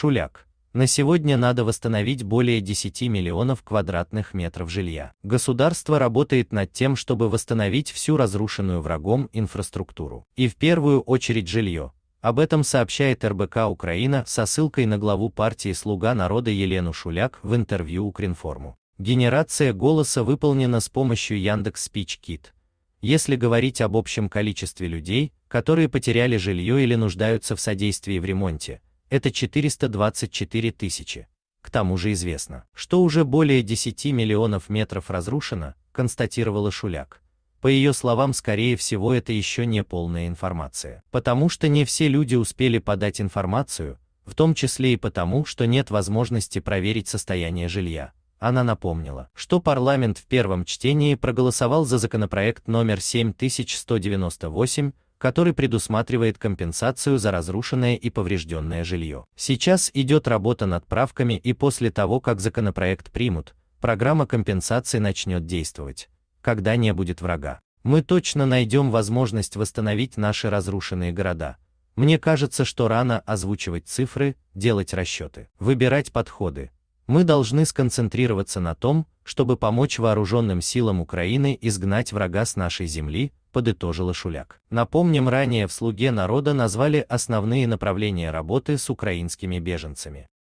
Шуляк. На сегодня надо восстановить более 10 миллионов квадратных метров жилья. Государство работает над тем, чтобы восстановить всю разрушенную врагом инфраструктуру. И в первую очередь жилье. Об этом сообщает РБК Украина со ссылкой на главу партии «Слуга народа» Елену Шуляк в интервью Укринформу. Генерация голоса выполнена с помощью Яндекс.СпичКит. Если говорить об общем количестве людей, которые потеряли жилье или нуждаются в содействии в ремонте, это 424 тысячи. К тому же известно, что уже более 10 миллионов метров разрушено, констатировала Шуляк. По ее словам, скорее всего, это еще не полная информация, потому что не все люди успели подать информацию, в том числе и потому, что нет возможности проверить состояние жилья. Она напомнила, что парламент в первом чтении проголосовал за законопроект номер 7198, который предусматривает компенсацию за разрушенное и поврежденное жилье. Сейчас идет работа над правками, и после того, как законопроект примут, программа компенсации начнет действовать. Когда не будет врага, мы точно найдем возможность восстановить наши разрушенные города. Мне кажется, что рано озвучивать цифры, делать расчеты, выбирать подходы. Мы должны сконцентрироваться на том, чтобы помочь вооруженным силам Украины изгнать врага с нашей земли, подытожила Шуляк. Напомним, ранее в «Слуге народа» назвали основные направления работы с украинскими беженцами.